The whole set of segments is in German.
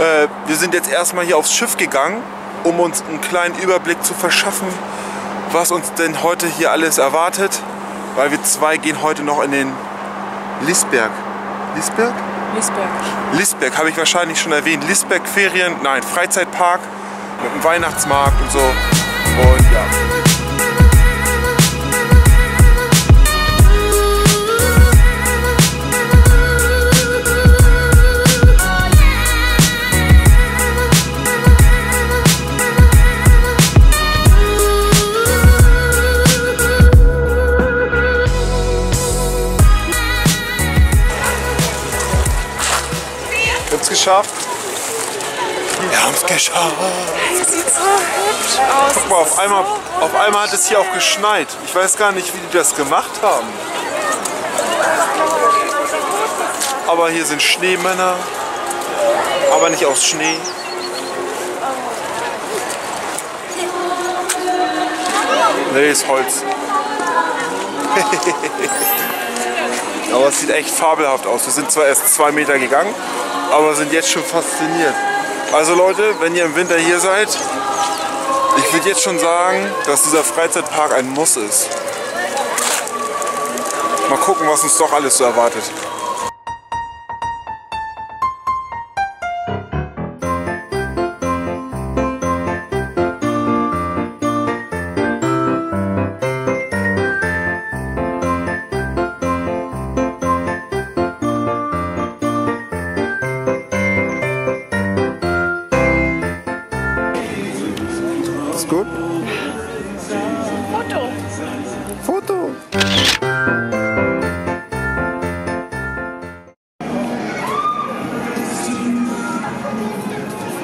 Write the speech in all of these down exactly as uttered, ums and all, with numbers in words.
Äh, wir sind jetzt erstmal hier aufs Schiff gegangen, um uns einen kleinen Überblick zu verschaffen, was uns denn heute hier alles erwartet. Weil wir zwei gehen heute noch in den Liseberg. Liseberg? Liseberg. Liseberg, habe ich wahrscheinlich schon erwähnt. Liseberg Ferien, nein, Freizeitpark mit einem Weihnachtsmarkt und so. Und ja. Geschafft. Wir haben es geschafft. Das sieht so hübsch aus. Guck mal, auf einmal, so auf einmal hat es hier auch geschneit. Ich weiß gar nicht, wie die das gemacht haben. Aber hier sind Schneemänner. Aber nicht aus Schnee. Nee, ist Holz. Aber es sieht echt fabelhaft aus. Wir sind zwar erst zwei Meter gegangen, aber sind jetzt schon fasziniert. Also Leute, wenn ihr im Winter hier seid, ich würde jetzt schon sagen, dass dieser Freizeitpark ein Muss ist. Mal gucken, was uns doch alles so erwartet. Gut? Foto! Foto!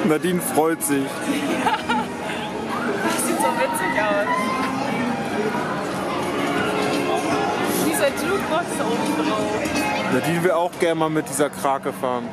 Nadine freut sich. Ja. Das sieht so witzig aus. Dieser Jukebox oben drauf. Nadine will auch gerne mal mit dieser Krake fahren.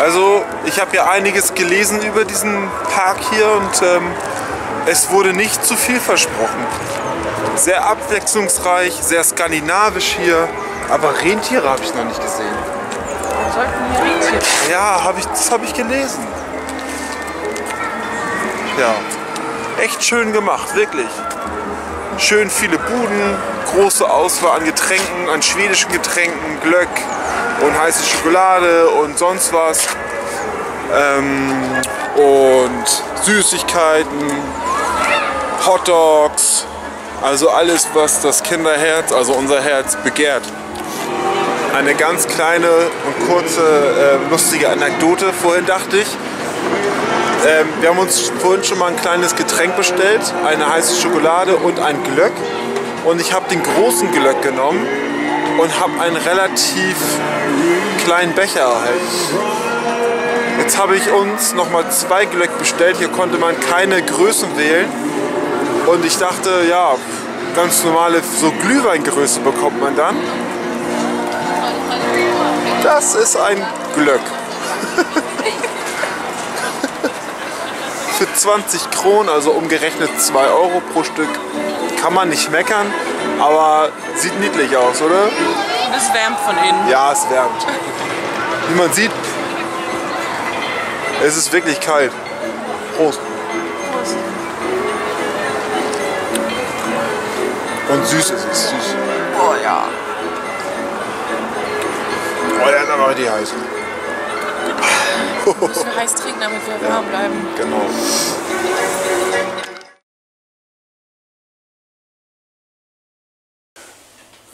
Also, ich habe ja einiges gelesen über diesen Park hier und ähm, es wurde nicht zu viel versprochen. Sehr abwechslungsreich, sehr skandinavisch hier, aber Rentiere habe ich noch nicht gesehen. Ja, hab ich, das habe ich gelesen. Ja, echt schön gemacht, wirklich. Schön viele Buden, große Auswahl an Getränken, an schwedischen Getränken, Glögg und heiße Schokolade und sonst was ähm, und Süßigkeiten, Hotdogs, also alles, was das Kinderherz, also unser Herz begehrt. Eine ganz kleine und kurze äh, lustige Anekdote vorhin, dachte ich. Ähm, wir haben uns vorhin schon mal ein kleines Getränk bestellt, eine heiße Schokolade und ein Glögg, und ich habe den großen Glögg genommen und habe einen relativ kleinen Becher erhalten. Jetzt habe ich uns nochmal zwei Glögg bestellt, hier konnte man keine Größen wählen, und ich dachte, ja, ganz normale so Glühweingröße bekommt man dann. Das ist ein Glögg. Für zwanzig Kronen, also umgerechnet zwei Euro pro Stück, kann man nicht meckern. Aber sieht niedlich aus, oder? Es wärmt von innen. Ja, es wärmt. Wie man sieht, es ist wirklich kalt. Prost. Prost. Und süß ist es. Süß. Oh ja. Oh, der hat aber richtig heiß. Wir müssen heiß trinken, damit wir warm bleiben. Genau.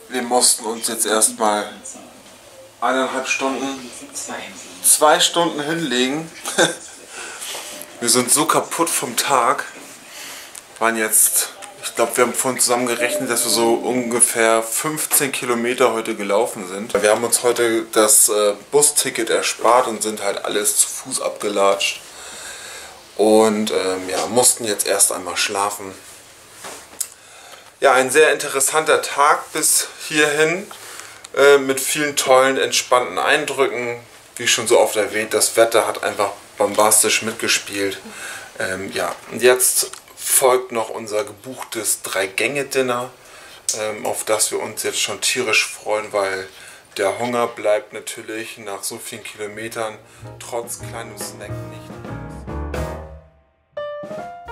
Wir mussten uns jetzt erstmal eineinhalb Stunden, zwei Stunden hinlegen, Wir sind so kaputt vom Tag. Waren jetzt, ich glaube, wir haben vorhin zusammen gerechnet, dass wir so ungefähr fünfzehn Kilometer heute gelaufen sind. Wir haben uns heute das äh, Busticket erspart und sind halt alles zu Fuß abgelatscht. Und ähm, ja, mussten jetzt erst einmal schlafen. Ja, ein sehr interessanter Tag bis hierhin äh, mit vielen tollen, entspannten Eindrücken. Wie schon so oft erwähnt, das Wetter hat einfach bombastisch mitgespielt. Ähm, ja, und jetzt folgt noch unser gebuchtes Drei-Gänge-Dinner, ähm, auf das wir uns jetzt schon tierisch freuen, weil der Hunger bleibt natürlich nach so vielen Kilometern trotz kleinem Snack nicht aus.